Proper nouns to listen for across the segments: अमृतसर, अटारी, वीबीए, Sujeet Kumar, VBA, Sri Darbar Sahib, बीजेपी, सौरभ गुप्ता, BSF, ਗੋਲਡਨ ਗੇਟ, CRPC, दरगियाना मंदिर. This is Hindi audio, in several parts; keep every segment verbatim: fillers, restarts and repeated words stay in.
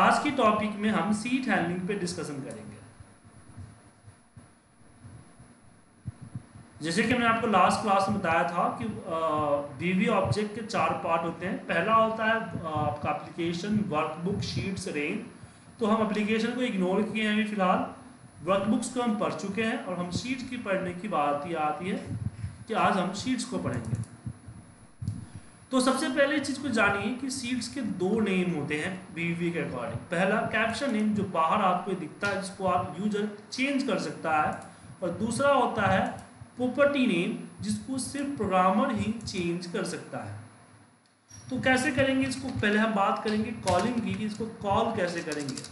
आज की टॉपिक में हम सीट हैंडलिंग पे डिस्कशन करेंगे। जैसे कि मैंने आपको लास्ट क्लास में बताया था कि वीवी ऑब्जेक्ट के चार पार्ट होते हैं। पहला होता है आपका एप्लीकेशन, वर्कबुक, शीट्स, रेंज। तो हम एप्लीकेशन को इग्नोर किए हैं अभी फिलहाल, वर्कबुक्स को हम पढ़ चुके हैं और हम शीट की पढ़ने की बात ही आती है कि आज हम शीट्स को पढ़ेंगे। तो सबसे पहले चीज़ को जानिए कि शीट्स के दो नेम होते हैं वीवी के अकॉर्डिंग। पहला कैप्शन नेम जो बाहर आपको दिखता है, जिसको आप यूजर चेंज कर सकता है, और दूसरा होता है प्रॉपर्टी नेम, जिसको सिर्फ प्रोग्रामर ही चेंज कर सकता है। तो कैसे करेंगे इसको, पहले हम बात करेंगे कॉलिंग की कि इसको कॉल कैसे करेंगे।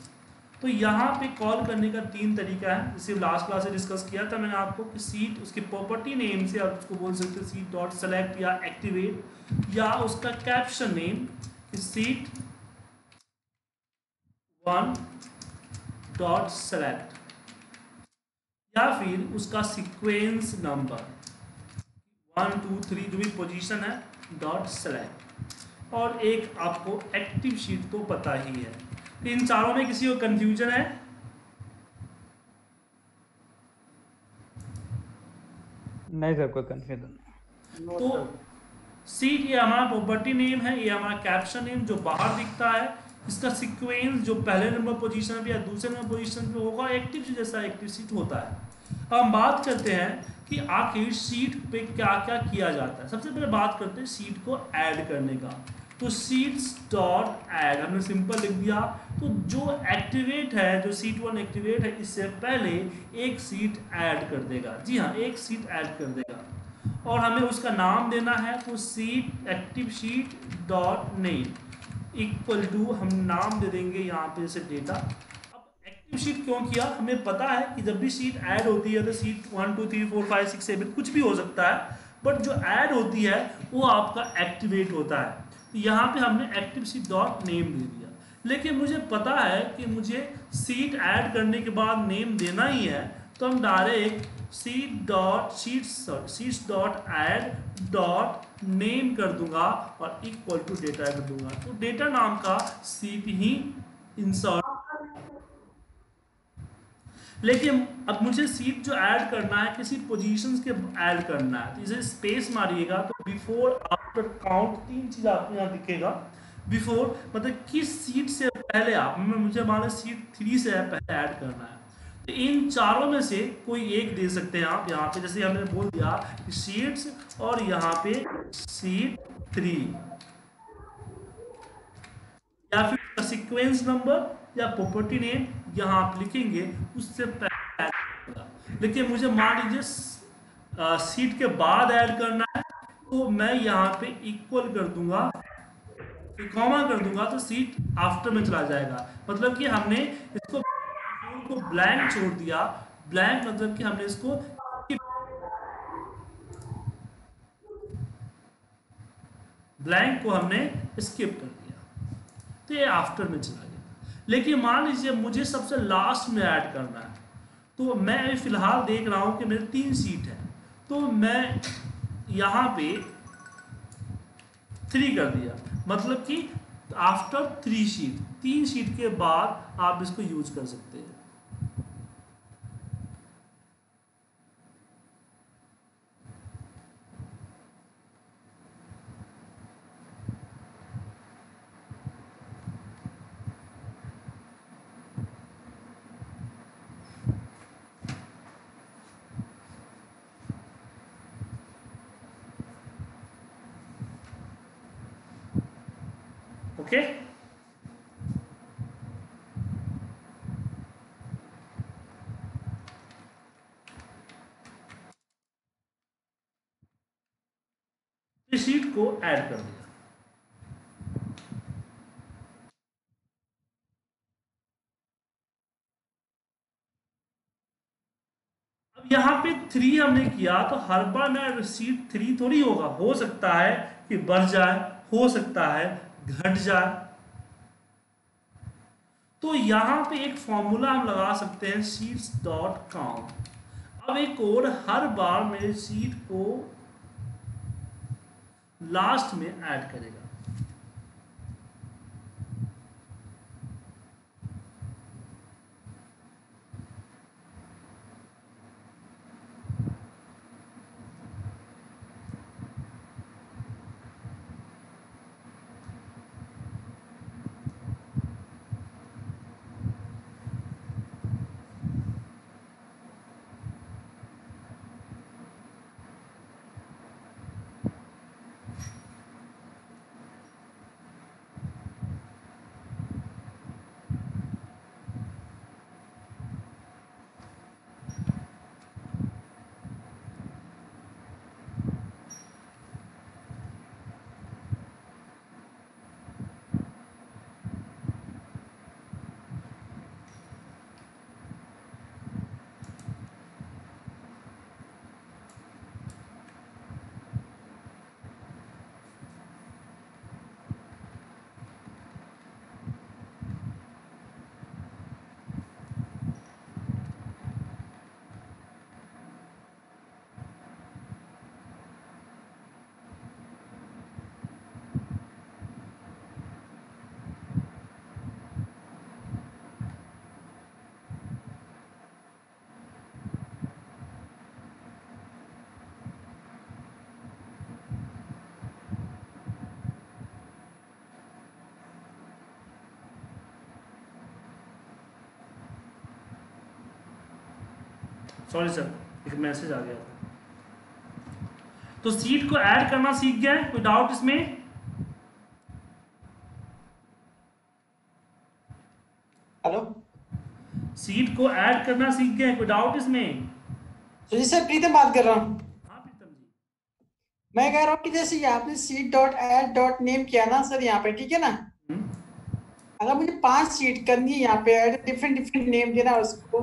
तो यहाँ पे कॉल करने का तीन तरीका है, इसे लास्ट क्लास से डिस्कस किया था मैंने आपको कि सीट उसके प्रॉपर्टी नेम से आप उसको बोल सकते हैं सीट डॉट सेलेक्ट या एक्टिवेट, या उसका caption name sheet one dot select, या फिर उसका sequence number one two three जो भी पोजीशन है डॉट सेलेक्ट, और एक आपको एक्टिव शीट तो पता ही है। तो इन चारों में किसी को कंफ्यूजन है? नहीं सर, कोई कंफ्यूजन नहीं। तो सीट ये हमारा प्रॉपर्टी नेम है, ये हमारा कैप्शन नेम जो बाहर दिखता है, इसका सीक्वेंस जो पहले नंबर पोजीशन पे या दूसरे नंबर पोजीशन पे होगा, एक्टिव शीट जैसा एक्टिव शीट होता है। अब हम बात करते हैं कि आखिर शीट पे क्या क्या किया जाता है। सबसे पहले बात करते हैं शीट को ऐड करने का। तो शीट्स डॉट ऐड हमने सिंपल लिख दिया। तो जो एक्टिवेट है, जो सीट वन एक्टिवेट है, इससे पहले एक सीट ऐड कर देगा। जी हाँ, एक सीट ऐड कर देगा और हमें उसका नाम देना है। तो sheet active sheet dot name equal to हम नाम दे देंगे यहाँ पे से डेटा। अब एक्टिव शीट क्यों किया, हमें पता है कि जब भी शीट ऐड होती है तो sheet one two three four five six seven कुछ भी हो सकता है, बट जो ऐड होती है वो आपका एक्टिवेट होता है। तो यहाँ पे हमने एक्टिव शीट डॉट नेम दे दिया, लेकिन मुझे पता है कि मुझे शीट ऐड करने के बाद नेम देना ही है, तो हम direct sheet dot sheet sheets dot add dot name कर दूंगा और इक्वल टू डेटा कर दूंगा। तो डेटा नाम का सीट ही इंसर्ट। लेकिन अब मुझे सीट जो ऐड करना है किसी पोजीशंस के ऐड करना है, तो इसे स्पेस मारिएगा। तो बिफोर आफ्टर काउंट तीन चीज आपको यहाँ दिखेगा। बिफोर मतलब किस सीट से पहले आप, मुझे माना सीट थ्री से पहले ऐड करना है, तो इन चारों में से कोई एक दे सकते हैं आप। यहाँ पे जैसे हमने बोल दिया शीट्स और यहाँ पे शीट थ्री, या फिर सीक्वेंस नंबर या प्रॉपर्टी नेम यहाँ आप लिखेंगे उससे पहले। लेकिन मुझे मान लीजिए सीट के बाद ऐड करना है, तो मैं यहाँ पे इक्वल कर दूंगा, कॉमा कर दूंगा, तो सीट आफ्टर में चला जाएगा। मतलब कि हमने इसको को ब्लैंक छोड़ दिया। ब्लैंक मतलब कि हमने इसको ब्लैंक को हमने स्किप कर दिया, तो ये आफ्टर में चला गया। लेकिन मान लीजिए मुझे सबसे लास्ट में ऐड करना है, तो मैं अभी फिलहाल देख रहा हूं कि मेरे तीन सीट है, तो मैं यहां पे थ्री कर दिया। मतलब कि आफ्टर थ्री शीट, तीन शीट के बाद आप इसको यूज कर सकते हैं। Okay okay? शीट को ऐड कर दिया। अब यहां पे थ्री हमने किया, तो हर बार में शीट थ्री थोड़ी होगा, हो सकता है कि बढ़ जाए, हो सकता है घट जाए। तो यहां पे एक फॉर्मूला हम लगा सकते हैं शीट्स डॉट काउंट। अब एक और हर बार मेरे शीट को लास्ट में ऐड करेगा। सॉरी सर, एक मैसेज आ गया था। तो सीट को ऐड करना सीख गया है, कोई डाउट इसमें? हेलो, सीट को ऐड करना सीख गया है, कोई डाउट इसमें? जी सर, प्रीतम बात कर रहा हूँ। मैं कह रहा हूँ कि जैसे आपने sheet dot add dot name किया ना सर यहाँ पे, ठीक है ना, अगर मुझे पांच सीट करनी है यहाँ पे ऐड, डिफरेंट डिफरेंट नेम देना उसको,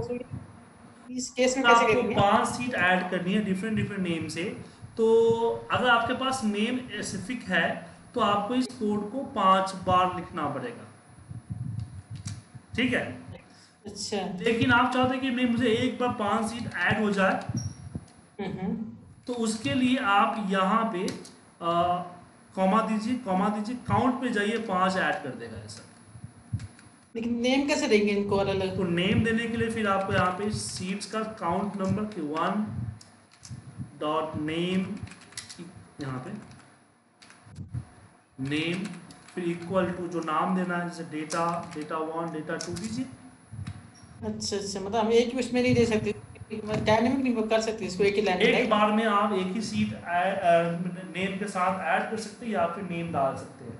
इस केस में कैसे करेंगे? पांच सीट ऐड करनी है डिफरेंट डिफरेंट नेम से, तो अगर आपके पास नेम स्पेसिफिक है तो आपको इस कोड को पांच बार लिखना पड़ेगा, ठीक है? अच्छा, लेकिन आप चाहते कि नहीं मुझे एक बार पांच सीट ऐड हो जाए, तो उसके लिए आप यहाँ पे कॉमा दीजिए, कॉमा दीजिए, काउंट पे जाइए, पांच ऐड कर देगा ऐसा। लेकिन नेम कैसे देंगे इनको अलग? तो नेम देने के लिए फिर आपको यहाँ पे सीट्स का काउंट नंबर के वन डॉट नेम, यहाँ पे नेम, फिर इक्वल टू जो नाम देना है, जैसे data, data one, data two दीजिए। अच्छा अच्छा, मतलब हम एक उसमें नहीं दे सकते, डायनेमिक नहीं कर सकते इसको, एक ही लाइन एक बार में आप एक ही सीट नेम के साथ ऐड कर सकते हैं या फिर नेम डाल सकते हैं।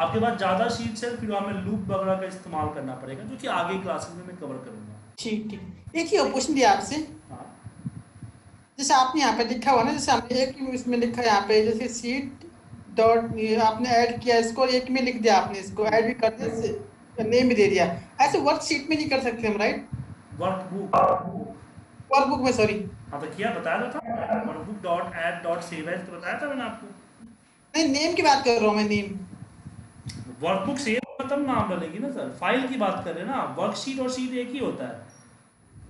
आपके पास ज़्यादा शीट्स है, फिर हमें लूप वगैरह का इस्तेमाल करना पड़ेगा, जो कि आगे क्लासेस में मैं कवर करूंगा। ठीक ठीक, एक ही और क्वेश्चन दिया आपसे। हाँ, जैसे आपने यहाँ पे लिखा हुआ ना, जैसे हमने एक इसमें लिखा यहाँ पे, जैसे सीट डॉट आपने ऐड किया इसको, एक में लिख दिया आपने, इसको ऐड भी कर दिया, नेम भी दे दिया, ऐसे वर्क शीट में नहीं कर सकते हम, right? Work book, work book में, सॉरी। हाँ तो किया, बताया था work book dot add dot save as, तो बताया था मैंने आपको। नहीं, नेम की बात कर रहा हूँ मैं, नेम। वर्कबुक से मतलब नाम डालेगी ना सर, फाइल की बात कर रहे हैं ना, वर्कशीट और शीट एक ही होता है।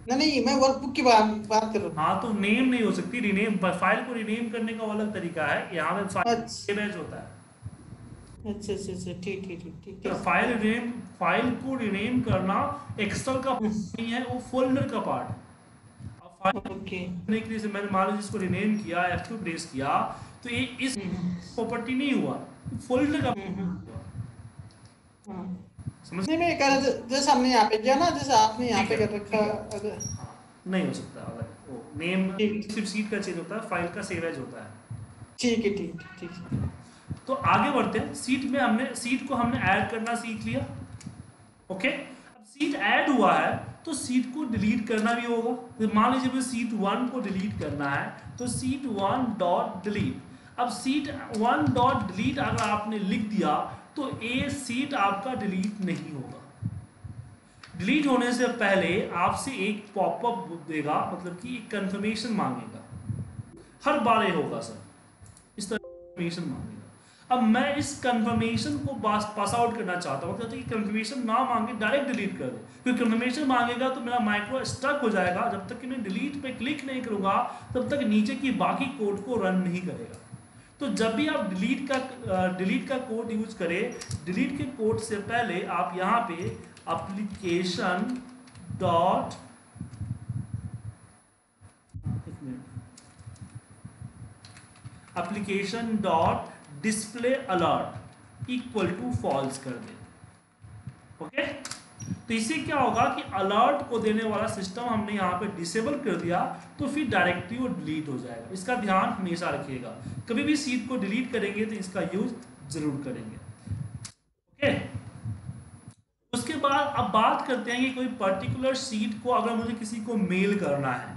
नहीं नहीं, मैं वर्कबुक की बात बात कर रहा हूं। हां तो नेम नहीं हो सकती, रीनेम, फाइल को रीनेम करने का अलग तरीका है, यहां पे फाइल सेवेज होता है। अच्छा अच्छा, ठीक ठीक ठीक। तो फाइल रीनेम, फाइल को रीनेम करना एक्सेल का नहीं है, वो फोल्डर का पार्ट है। अब फाइल ओके नहीं के लिए मैंने मान लीजिए इसको रीनेम किया, एफ टू प्रेस किया, तो ये इस प्रॉपर्टी नहीं हुआ, फोल्डर का। समझने में जैसे हमने यहाँ पे किया ना, जैसे आपने यहाँ पे कर रखा, अगर नहीं हो सकता अलग, नेम सिर्फ सीट का चेंज होता है, फाइल का सेव एज होता है। ठीक है ठीक ठीक, तो आगे बढ़ते हैं। सीट में हमने, सीट को हमने ऐड करना सीख लिया, ओके। अब सीट ऐड हुआ है तो सीट को डिलीट करना भी होगा। तो मान लीजिए मुझे सीट वन को डिलीट करना है, तो सीट वन डॉट डिलीट। अब सीट वन डॉट डिलीट अगर आपने लिख दिया तो ए सीट आपका डिलीट नहीं होगा। डिलीट होने से पहले आपसे एक पॉपअप देगा, मतलब कि एक कंफर्मेशन मांगेगा, हर बार ये होगा सर, इस तरह कंफर्मेशन मांगेगा। अब मैं इस कंफर्मेशन को पास आउट करना चाहता हूँ, मतलब कि कंफर्मेशन ना मांगे, डायरेक्ट डिलीट कर दे, क्योंकि कंफर्मेशन मांगेगा तो मेरा माइक्रो स्टक हो जाएगा। जब तक कि मैं डिलीट पे क्लिक नहीं करूँगा तब तक नीचे की बाकी कोड को रन नहीं करेगा। तो जब भी आप डिलीट का डिलीट का कोड यूज करें, डिलीट के कोड से पहले आप यहाँ पे application dot application dot display alert equal to false कर दें, ओके। तो इससे क्या होगा कि अलर्ट को देने वाला सिस्टम हमने यहाँ पे डिसेबल कर दिया, तो फिर डायरेक्टली वो डिलीट हो जाएगा। इसका ध्यान हमेशा रखिएगा, कभी भी सीट को डिलीट करेंगे तो इसका यूज जरूर करेंगे, ओके। उसके बाद अब बात करते हैं कि कोई पर्टिकुलर सीट को अगर मुझे किसी को मेल करना है,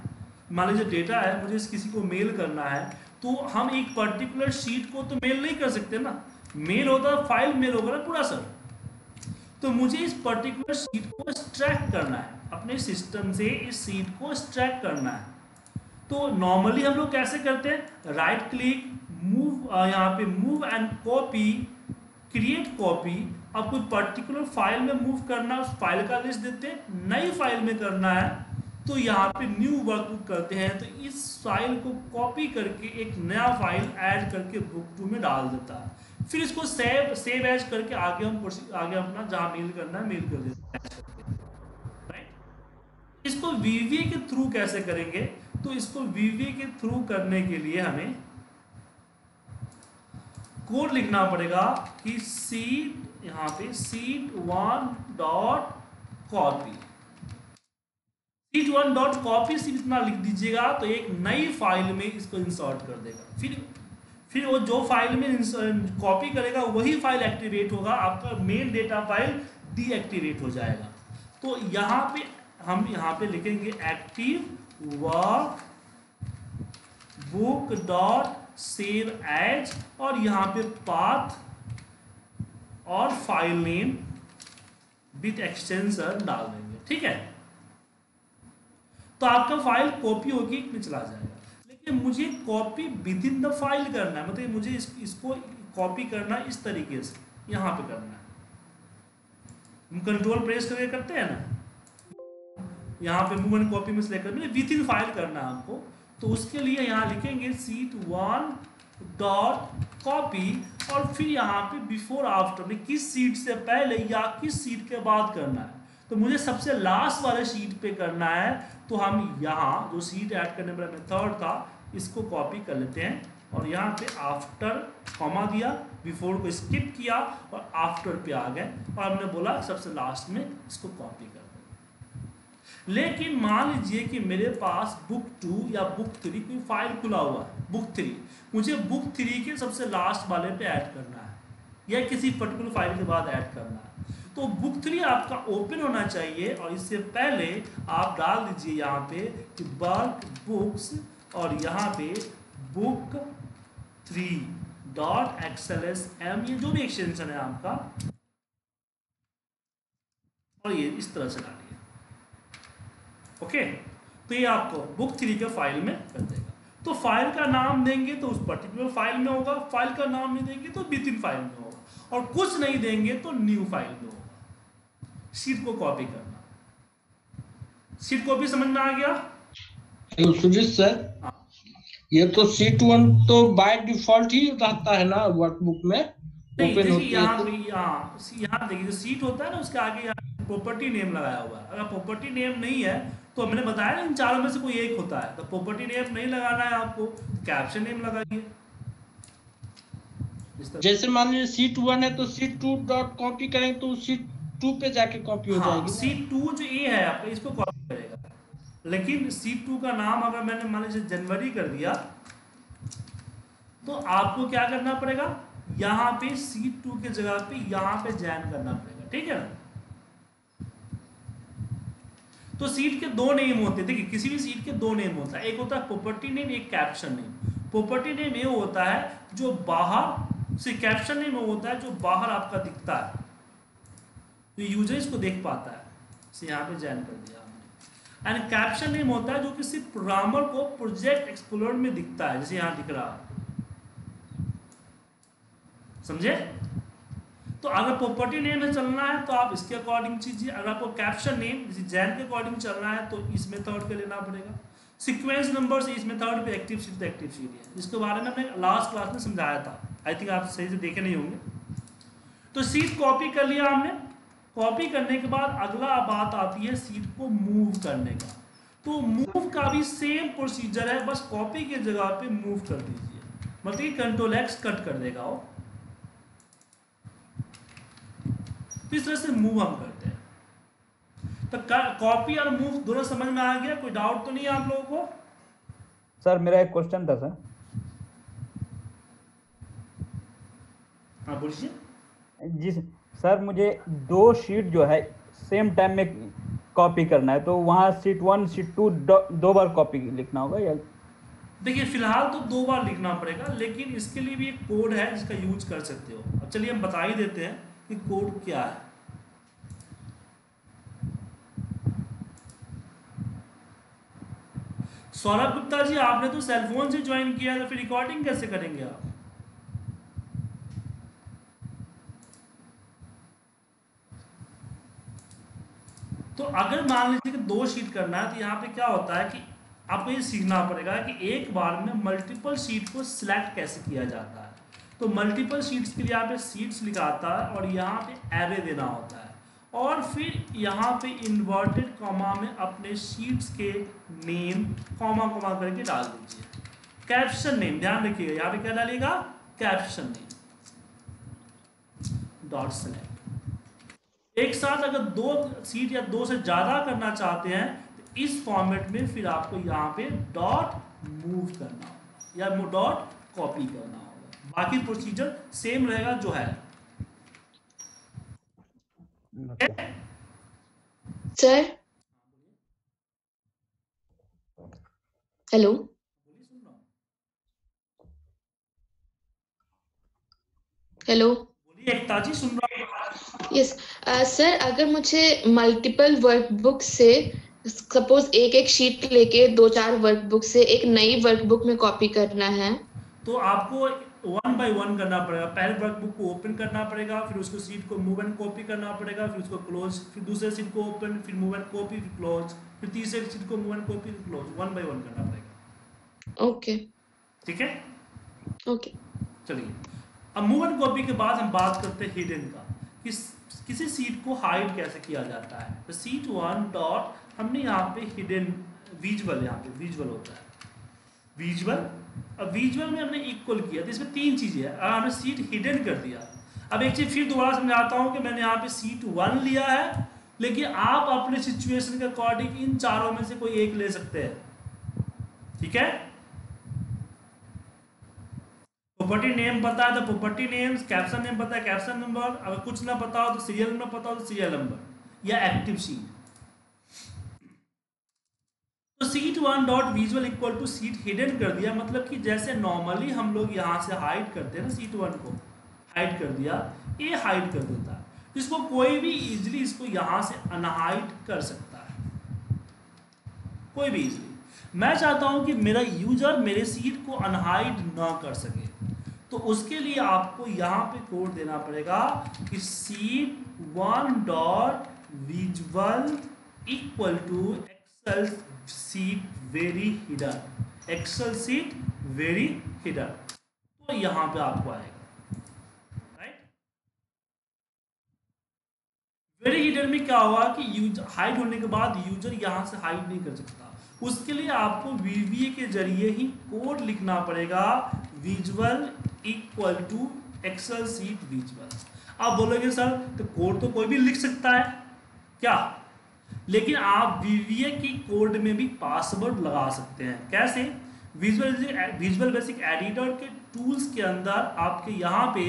मान लीजिए डेटा है, मुझे इस किसी को मेल करना है, तो हम एक पर्टिकुलर सीट को तो मेल नहीं कर सकते ना, मेल होता फाइल मेल होगा पूरा सर। तो मुझे इस पर्टिकुलर सीट को एक्सट्रैक्ट करना है, अपने सिस्टम से इस सीट को एक्सट्रैक्ट करना है। तो नॉर्मली हम लोग कैसे करते हैं, राइट क्लिक, मूव, यहाँ पे move and copy, create copy. अब कोई पर्टिकुलर फाइल में मूव करना, उस फाइल का लिस्ट देते हैं, नई फाइल में करना है तो यहाँ पे न्यू वर्कबुक करते हैं, तो इस फाइल को कॉपी करके एक नया फाइल ऐड करके बुक टू में डाल देता है। फिर इसको सेव सेव एज करके आगे हम आगे अपना जहाँ मेल करना है मेल कर देते हैं, राइट। इसको वीबीए के थ्रू कैसे करेंगे, तो इसको वीबीए के थ्रू करने के लिए हमें कोड लिखना पड़ेगा कि सीट, यहाँ पे sheet one dot copy, sheet one dot copy सिर्फ इतना लिख दीजिएगा तो एक नई फाइल में इसको इंसर्ट कर देगा। फिर फिर वो जो फाइल में कॉपी करेगा वही फाइल एक्टिवेट होगा, आपका मेन डेटा फाइल डीएक्टिवेट हो जाएगा। तो यहाँ पे हम यहाँ पे लिखेंगे active work book dot save as और यहाँ पे पाथ और फाइल नेम विथ एक्सटेंशन डाल देंगे, ठीक है। तो आपका फाइल कॉपी होगी में चला जाएगा, लेकिन मुझे copy with in the file करना है, मतलब मुझे इस, इसको कॉपी करना इस तरीके से यहाँ पे करना है। हम कंट्रोल प्रेस करके करते हैं ना, यहाँ पे मूव एंड कॉपी में सेलेक्ट कर मैंने विद इन फाइल करना है हमको। तो उसके लिए यहाँ लिखेंगे शीट वन डॉट कॉपी और फिर यहाँ पे बिफोर आफ्टर में किस सीट से पहले या किस सीट के बाद करना है। तो मुझे सबसे लास्ट वाले शीट पे करना है, तो हम यहाँ जो शीट ऐड करने वाला मेथड था इसको कॉपी कर लेते हैं और यहाँ पे आफ्टर कॉमा दिया, बिफोर को स्किप किया और आफ्टर पे आ गए और हमने बोला सबसे लास्ट में इसको कॉपी कर दो। लेकिन मान लीजिए कि मेरे पास बुक टू या बुक थ्री कोई फाइल खुला हुआ है, बुक थ्री, मुझे बुक थ्री के सबसे लास्ट वाले पे ऐड करना है या किसी पर्टिकुलर फाइल के बाद ऐड करना है। तो बुक थ्री आपका ओपन होना चाहिए और इससे पहले आप डाल दीजिए यहाँ पे कि बल्क बुक्स और यहाँ पे book three dot XLS M, ये जो भी एक्सटेंशन है आपका, और ये इस तरह से डालिए, ओके। तो ये आपको बुक थ्री के फाइल में कर देगा। तो फाइल का नाम देंगे तो उस पर्टिकुलर फाइल में होगा, फाइल का नाम नहीं देंगे तो विद इन फाइल में होगा, और कुछ नहीं देंगे तो न्यू फाइल में होगा। शीट को कॉपी करना, शीट कॉपी समझ में आ गया सुजीत सर? हाँ। ये तो शीट वन तो बाय डिफॉल्ट ही रहता है ना वर्कबुक में, ओपन होती है। यहाँ यहाँ देखिए जो शीट होता है ना उसके आगे यहाँ प्रॉपर्टी नेम लगाया हुआ है। अगर प्रॉपर्टी नेम नहीं है तो मैंने बताया ना इन चारों में से कोई एक होता है, तो प्रॉपर्टी नेम नहीं लगाना है आपको, कैप्शन नेम लगाइए। जैसे मान लीजिए शीट वन है तो शीट टू डॉट कॉपी करें तो शीट टू पे जाके कॉपी हो जाएगी। शीट टू जो ए है आपका इसको कॉपी करेगा, लेकिन शीट टू का नाम अगर मैंने मान लीजिए जनवरी कर दिया तो आपको क्या करना पड़ेगा, यहाँ पे शीट टू के जगह पे यहाँ पे जैन करना पड़ेगा, ठीक है ना। तो शीट के दो नेम होते हैं, देखिए किसी भी शीट के दो नेम होता है, एक होता है प्रॉपर्टी नेम, एक कैप्शन नेम। प्रॉपर्टी नेम ये होता है जो बाहर से, कैप्शन नेम होता है जो बाहर आपका दिखता है, तो यूजर इसको देख पाता है, इसे यहाँ पे जॉइन कर दिया हमने। एंड कैप्शन नेम होता है जो कि सिर्फ प्रोग्रामर को प्रोजेक्ट एक्सप्लोरर में दिखता है, जैसे यहाँ दिख रहा है, समझे। तो अगर प्रॉपर्टी नेम में चलना है तो आप इसके अकॉर्डिंग चीजिए, अगर आपको कैप्शन नेम जैसे जैन के अकॉर्डिंग चलना है तो इस मेथड पे लेना पड़ेगा। सीक्वेंस नंबर्स इस मेथड पे एक्टिव शीट तो एक्टिव शीट है, जिसके बारे में हमने लास्ट क्लास में समझाया था, आई थिंक आप सही से देखे नहीं होंगे। तो शीट कॉपी कर लिया हमने, कॉपी करने के बाद अगला बात आती है शीट को मूव करने का। तो मूव का भी सेम प्रोसीजर है, बस कॉपी के जगह पे मूव कर दीजिए, मतलब कि कंट्रोल एक्स कट कर देगा वो। तो इस तरह से मूव हम करते हैं। तो कॉपी और मूव दोनों समझ में आ गया, कोई डाउट तो नहीं है आप लोगों को? सर मेरा एक क्वेश्चन था सर। हाँ बोलिए। जी सर मुझे दो शीट जो है सेम टाइम में कॉपी करना है, तो वहाँ शीट वन शीट टू दो बार कॉपी लिखना होगा या? देखिए फिलहाल तो दो बार लिखना पड़ेगा, लेकिन इसके लिए भी एक कोड है जिसका यूज कर सकते हो। अब चलिए हम बता ही देते हैं कि कोड क्या है। सौरभ गुप्ता जी आपने तो सेलफोन से ज्वाइन किया है, तो फिर रिकॉर्डिंग कैसे करेंगे आप? तो अगर मान लीजिए कि दो शीट करना है तो यहाँ पे क्या होता है कि आपको ये सीखना पड़ेगा कि एक बार में मल्टीपल शीट को सिलेक्ट कैसे किया जाता है। तो मल्टीपल शीट्स के लिए यहाँ पे शीट्स लिखाता है और यहाँ पे एरे देना होता है, और फिर यहाँ पे इन्वर्टेड कॉमा में अपने शीट्स के नेम कॉमा कॉमा करके डाल दीजिए। कैप्शन नेम ध्यान रखिएगा, यहाँ पे क्या डालिएगा, कैप्शन नेम डॉट सेलेक्ट। एक साथ अगर दो सीट या दो से ज़्यादा करना चाहते हैं तो इस फॉर्मेट में फिर आपको यहाँ पे डॉट मूव करना होगा या डॉट कॉपी करना होगा, बाकी प्रोसीजर सेम रहेगा जो है। सर हेलो, हेलो एकताजी सुन रहा हूँ। यस सर, अगर मुझे मल्टीपल वर्कबुक से सपोज एक एक शीट लेके दो चार वर्कबुक से एक नई वर्कबुक में कॉपी करना है तो आपको वन बाय वन करना पड़ेगा। पहले वर्कबुक को ओपन करना पड़ेगा, फिर उसको शीट को मूव एंड कॉपी करना पड़ेगा, फिर उसको क्लोज, फिर दूसरे शीट को ओपन, फिर मूव एंड कॉपी, फिर क्लोज, फिर तीसरे शीट को मूव एंड कॉपी, फिर क्लोज, वन बाय वन करना पड़ेगा। ओके ठीक है, ओके चलिए। अब मूव एंड कॉपी के बाद हम बात करते हैं हिडन का, किस किसी सीट को हाइड कैसे किया जाता है। तो सीट वन डॉट हमने यहाँ पे हिडन विजुअल, यहाँ पे विजुअल होता है विजुअल। अब विजुअल में हमने इक्वल किया तो इसमें तीन चीज़ें हैं, हमने सीट हिडन कर दिया। अब एक चीज़ फिर दोबारा समझाता हूँ कि मैंने यहाँ पे सीट वन लिया है, लेकिन आप अपने सिचुएशन के अकॉर्डिंग इन चारों में से कोई एक ले सकते हैं। ठीक है, प्रॉपर्टी नेम पता है तो प्रॉपर्टी नेम, कैप्शन नेम पता है कैप्शन नंबर, अगर कुछ ना पता हो तो सीरियल नंबर पता हो तो सीरियल नंबर या एक्टिव सीट। तो sheet one dot visual equal to sheet hidden कर दिया, मतलब कि जैसे नॉर्मली हम लोग यहाँ से हाइड करते हैं ना, सीट वन को हाइड कर दिया, ये हाइड कर देता है, इसको कोई भी इजिली इसको यहाँ से अनहाइड कर सकता है, कोई भी इजिली। मैं चाहता हूँ कि मेरा यूजर मेरे सीट को अनहाइड ना कर सके, तो उसके लिए आपको यहाँ पे कोड देना पड़ेगा कि sheet one dot visual equal to Excel sheet very hidden, Excel sheet very hidden, तो यहाँ पे आपको आएगा राइट। वेरी हिडन में क्या हुआ कि यूजर हाइड होने के बाद यूजर यहाँ से हाइड नहीं कर सकता, उसके लिए आपको वीबीए के जरिए ही कोड लिखना पड़ेगा visual equal to Excel sheet visual. आप बोलोगे सर तो कोड तो कोई भी लिख सकता है क्या, लेकिन आप वीबीए की कोड में भी पासवर्ड लगा सकते हैं। कैसे? विजुअल विजुअल बेसिक एडिटर के टूल्स के अंदर आपके यहाँ पे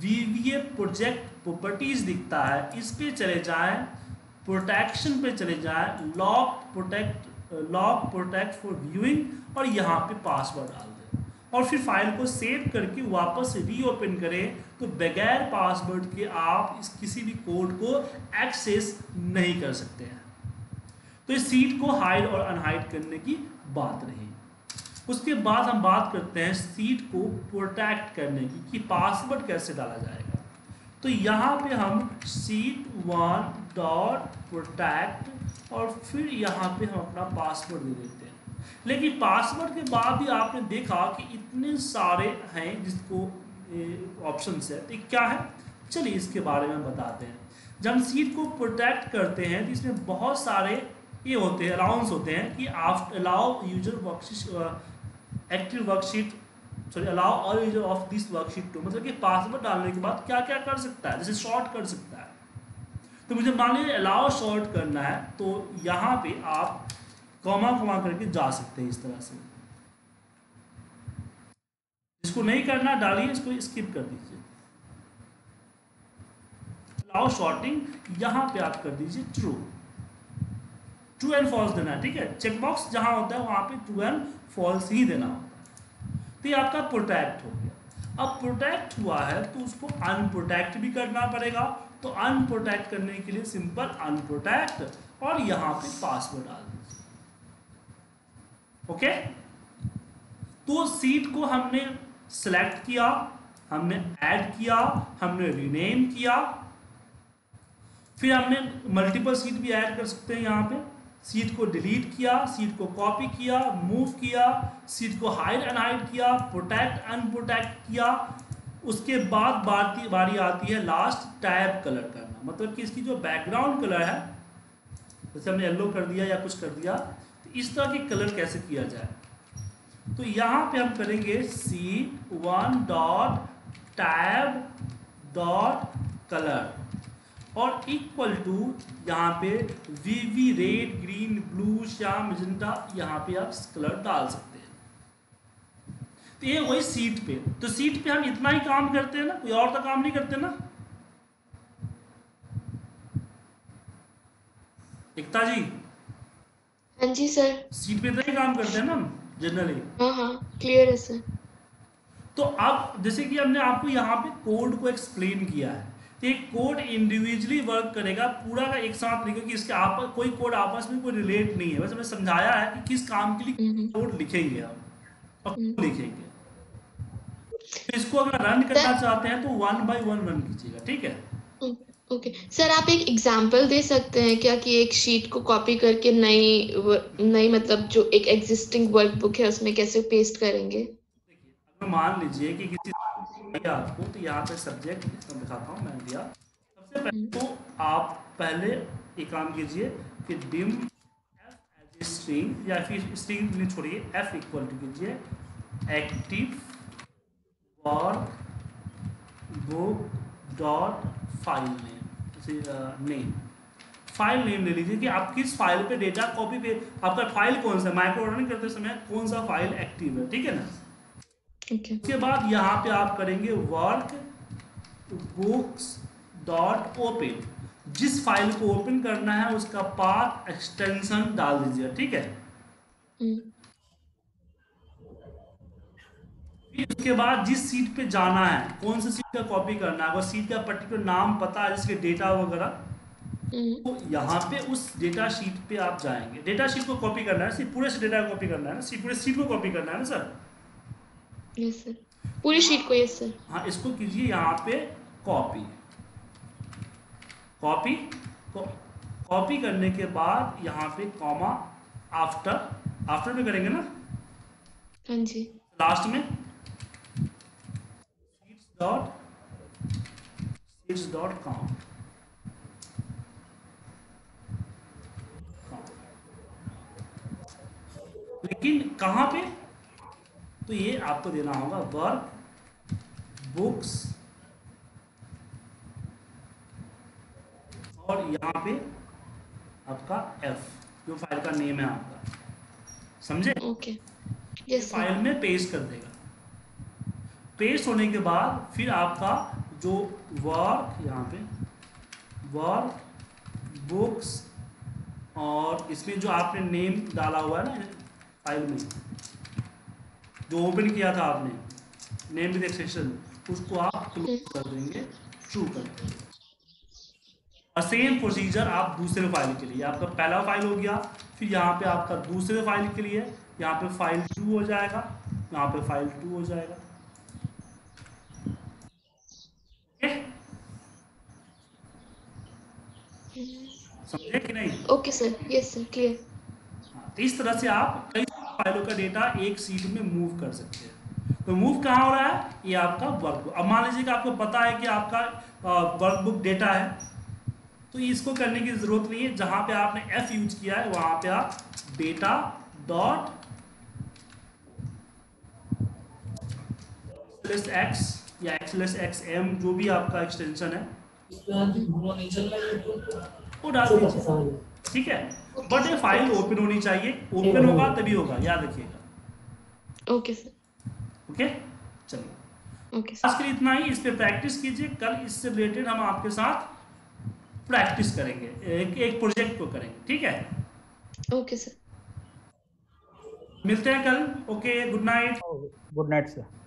वीबीए प्रोजेक्ट प्रॉपर्टीज दिखता है, इस पे चले जाएं, प्रोटेक्शन पे चले जाएं, lock protect lock protect for viewing, और यहाँ पे पासवर्ड डाल दें और फिर फाइल को सेव करके वापस रीओपन करें तो बगैर पासवर्ड के आप इस किसी भी कोड को एक्सेस नहीं कर सकते हैं। तो इस सीट को हाइड और अनहाइड करने की बात रही। उसके बाद हम बात करते हैं सीट को प्रोटेक्ट करने की, कि पासवर्ड कैसे डाला जाएगा। तो यहाँ पे हम सीट वन डॉट प्रोटेक्ट और फिर यहाँ पे हम अपना पासवर्ड दे देते हैं, लेकिन पासवर्ड के बाद भी आपने देखा कि इतने सारे हैं जिसको ऑप्शंस है, तो क्या है चलिए इसके बारे में बताते हैं। जब हम सीट को प्रोटेक्ट करते हैं तो इसमें बहुत सारे ये होते हैं, अलाउंस होते हैं कि after allow user worksheet active worksheet sorry allow all user of this worksheet to, मतलब कि पासवर्ड डालने के बाद क्या क्या कर सकता है, जैसे शॉर्ट कर सकता है। तो मुझे मान लीजिए अलाउ शॉर्ट करना है तो यहाँ पे आप कॉमा कॉमा करके जा सकते हैं इस तरह से, इसको नहीं करना डालिए, इसको स्किप कर दीजिए। अलाउ शॉर्टिंग यहाँ पे आप कर दीजिए ट्रू, ट्रू एंड फॉल्स देना है। ठीक है, चेकबॉक्स जहाँ होता है वहाँ पे ट्रू एंड फॉल्स ही देना होता है। तो ये आपका प्रोटेक्ट हो गया। अब प्रोटेक्ट हुआ है तो उसको अनप्रोटेक्ट भी करना पड़ेगा, तो अनप्रोटेक्ट करने के लिए सिंपल अनप्रोटेक्ट और यहाँ पे पासवर्ड डाल दीजिए। ओके, तो सीट को हमने सिलेक्ट किया, हमने ऐड किया, हमने रीनेम किया, फिर हमने मल्टीपल सीट भी ऐड कर सकते हैं यहाँ पे। सीट को डिलीट किया, सीट को कॉपी किया, मूव किया, सीट को हाइड अनहाइड किया, प्रोटेक्ट अनप्रोटेक्ट किया। उसके बाद बारी बारी आती है लास्ट टैब कलर करना, मतलब कि इसकी जो बैकग्राउंड कलर है जैसे हमने येलो कर दिया या कुछ कर दिया, तो इस तरह के कलर कैसे किया जाए। तो यहाँ पे हम करेंगे sheet one dot tab dot colour, और इक्वल टू यहाँ पे वीवी रेड, ग्रीन, ब्लू, श्याम, मजेंटा, यहाँ पे आप कलर डाल सकते हैं। तो ये वही सीट पे, तो सीट पे हम इतना ही काम करते हैं ना, कोई और तो काम नहीं करते ना एकता जी? हाँ जी सर, सीट पे इतना ही काम करते हैं ना हम जनरली। हाँ हाँ, क्लियर है सर। तो अब जैसे कि हमने आपको यहाँ पे कोड को एक्सप्लेन किया है, तो एक कोड इंडिविजुअली वर्क करेगा, पूरा का एक साथ नहीं, क्योंकि इसके आपस कोई कोड आपस में कोई रिलेट नहीं है। बस हमने समझाया है कि किस काम के लिए कोड लिखेंगे हम और क्यों लिखेंगे। तो इसको अगर रन करना चाहते हैं तो वन बाय वन रन कीजिएगा, ठीक है? ओके सर, आप एक एग्जाम्पल दे सकते हैं क्या कि एक शीट को कॉपी करके नई नई मतलब जो एक एग्जिस्टिंग वर्कबुक है उसमें कैसे पेस्ट करेंगे? मान लीजिए कि किसी आपको, तो यहाँ पे सब्जेक्ट दिखाता हूँ मैं दिया। सबसे पहले तो आप पहले एक काम कीजिए कि डिम एफ एज स्ट्रिंग, या फिर स्ट्रिंग नहीं छोड़िए, एफ इक्वल टू कीजिए active work book dot file name name file name ले लीजिए कि आप किस फाइल पे डेटा कॉपी पे, आपका फाइल कौन सा, माइक्रो रनिंग करते समय कौन सा फाइल एक्टिव है, ठीक है ना? Okay. उसके बाद यहाँ पे आप करेंगे वर्क बुक्स डॉट ओपन, जिस फाइल को ओपन करना है उसका पाथ एक्सटेंशन डाल दीजिए, ठीक है? mm. उसके बाद जिस सीट पे जाना है, कौन सी सीट का कॉपी करना है, वो सीट का पर्टिकुलर नाम पता है जिसके डेटा वगैरह, mm. तो यहाँ पे उस डेटा शीट पे आप जाएंगे। डेटा शीट को कॉपी करना है, पूरे डेटा को कॉपी करना है ना, पूरे सीट को कॉपी करना है ना सर? यस सर, पूरी शीट को। Yes sir. हाँ, इसको कीजिए यहाँ पे कॉपी। कॉपी कॉपी करने के बाद यहाँ पे कॉमा आफ्टर, आफ्टर में करेंगे ना? हाँ जी। लास्ट में sheets dot sheets dot com, लेकिन कहाँ पे, तो ये आपको देना होगा वर्क बुक्स और यहाँ पे आपका एफ, जो फाइल का नेम है आपका, समझे? Okay, yes. फाइल में पेस्ट कर देगा। पेस्ट होने के बाद फिर आपका जो वर्क, यहाँ पे वर्क बुक्स और इसमें जो आपने नेम डाला हुआ है ना फाइल में, जो ओपन किया था आपने नेम विद एक्सटेंशन, उसको आप क्लोज कर देंगे, ट्रू कर देंगे। और सेम प्रोसीजर आप दूसरे फाइल के लिए, आपका पहला फाइल हो गया, फिर यहाँ पे आपका दूसरे फाइल के लिए, यहाँ पे फाइल टू हो जाएगा, यहाँ पे फाइल टू हो जाएगा। ओके, समझे कि नहीं? Okay sir, yes sir, clear. तो इस तरह से आप कई फाइलों का डेटा एक सीट में मूव कर सकते हैं। तो मूव कहाँ हो रहा है, ये आपका वर्कबुक। अब मान लीजिए कि आपको पता है कि आपका वर्कबुक डेटा है, तो इसको करने की जरूरत नहीं है। जहाँ पे आपने एफ यूज किया है वहाँ पे आप डेटा डॉट एक्स एक्स या एक्स एक्स एम, जो भी आपका एक्सटेंशन है, वो डाल दीजिए, ठीक है? बट ये फाइल ओपन होनी चाहिए, ओपन होगा तभी होगा, याद रखिएगा। ओके सर, ओके, चलिए, ओके सर, आज के लिए इतना ही। इस पे प्रैक्टिस कीजिए, कल इससे रिलेटेड हम आपके साथ प्रैक्टिस करेंगे, एक एक प्रोजेक्ट को करेंगे, ठीक है? ओके सर, मिलते हैं कल। Okay, good night. Good night sir.